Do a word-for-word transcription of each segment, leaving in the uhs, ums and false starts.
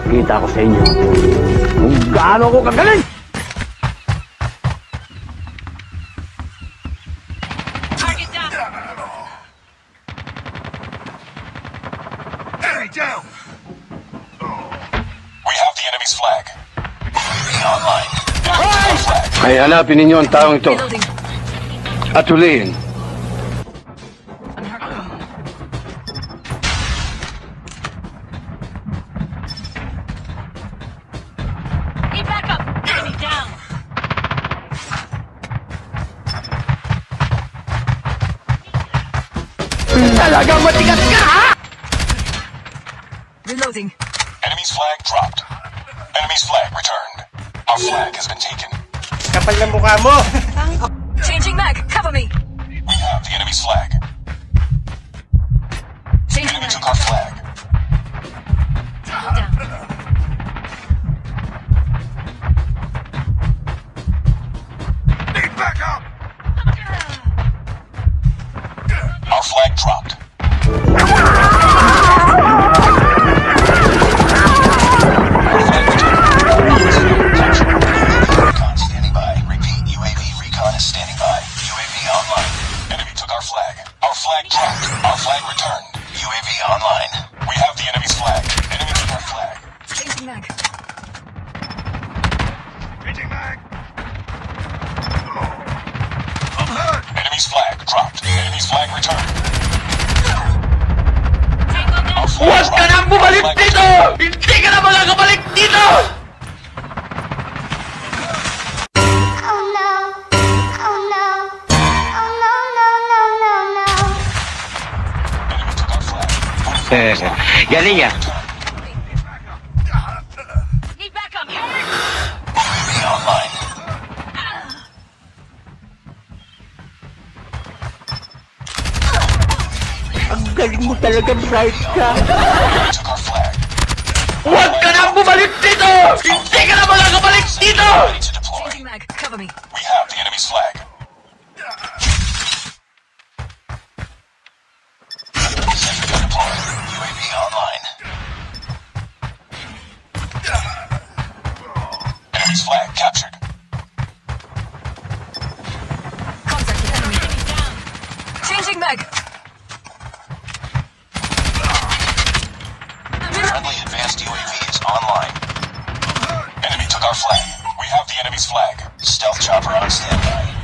Ipapakita ko sa inyo kung gaano ako kagaling! Target down! Enemy down! We have the enemy's flag. Moving online. Ay, hanapin ninyo ang taong ito at huliin. Talagang matigas ka, ha? Reloading. Enemy's flag dropped. Enemy's flag returned. Our flag has been taken. Kapal ng mukha mo! Changing mag! Cover me! We have the enemy's flag. Changing enemy mag. Took our flag. Down. Need back up! Our flag dropped. Recon standing by. Repeat, U A V recon is standing by. U A V online. Enemy took our flag. Our flag dropped. Our flag returned. U A V online. We have the enemy's flag. Enemy took our flag. Changing mag. Changing mag. I'm hurt. Enemy's flag dropped. Enemy's flag returned. Huwag ka nang bumalik dito! Hindi ka na pala kabalik dito! Oh no, oh no, oh no, no, no, no, no. Eh, galing niya. Need back up here! Be online. Ang galing mo talaga, bright ka. Huwag ka nang bumalik dito! Hindi ka na pala kabalik dito! Changing mag, cover me. We have the enemy's flag. Sentry gun deployed. U A V online. Enemy's flag captured. Contact the enemy. Down. Changing mag. Our flag. We have the enemy's flag. Stealth chopper on standby.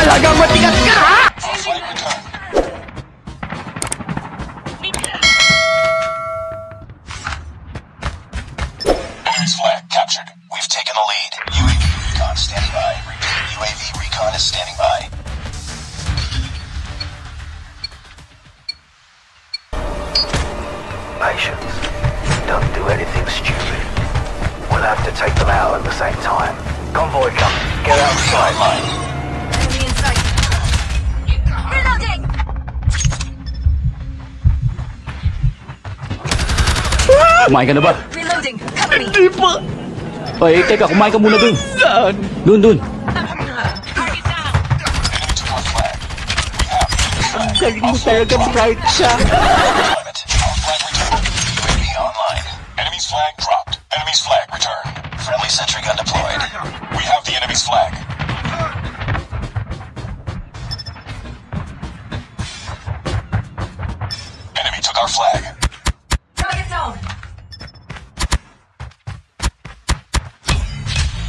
Talagang matigas ka, ha? Our flag returned. Enemy's flag captured. We've taken the lead. U A V recon standing by. Repeat, U A V recon is standing by. Patience. Don't do anything stupid. We'll have to take them out at the same time. Convoy coming. Get outside, mate. Enemy in sight. Reloading! Kumain ka na ba? Reloading. Cover me. Hindi pa. Oye, teka, kumain ka muna dun. Saan? Dun, dun. Ang galing mo talaga, bright siya. Flag dropped. Enemy's flag returned. Friendly sentry gun deployed. We have the enemy's flag. Enemy took our flag. Target down.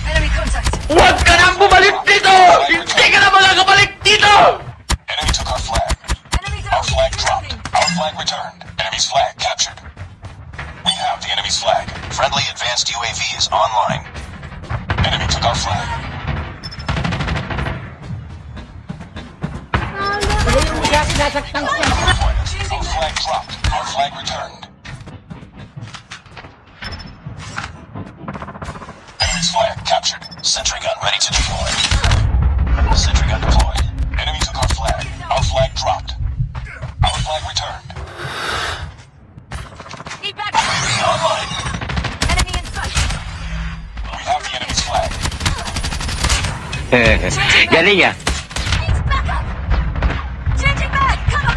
Enemy contact. Huwag ka nang bumalik dito! Hindi ka na pala kabalik dito! Enemy took our flag. Our flag dropped. Our flag returned. Enemy's flag captured. We have the enemy's flag. Friendly advanced U A V is online. Enemy took our flag. Our flag dropped. Our flag returned. Enemy's flag captured. Sentry gun ready to deploy. Sentry gun deployed. Enemy took our flag. Our flag dropped. Our flag returned. Online. Enemy in sight. We have the enemy's flag. Galing niya. Changing back. Cover.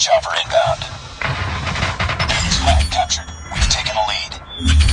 stealth chopper inbound. Flag captured. We've taken the lead.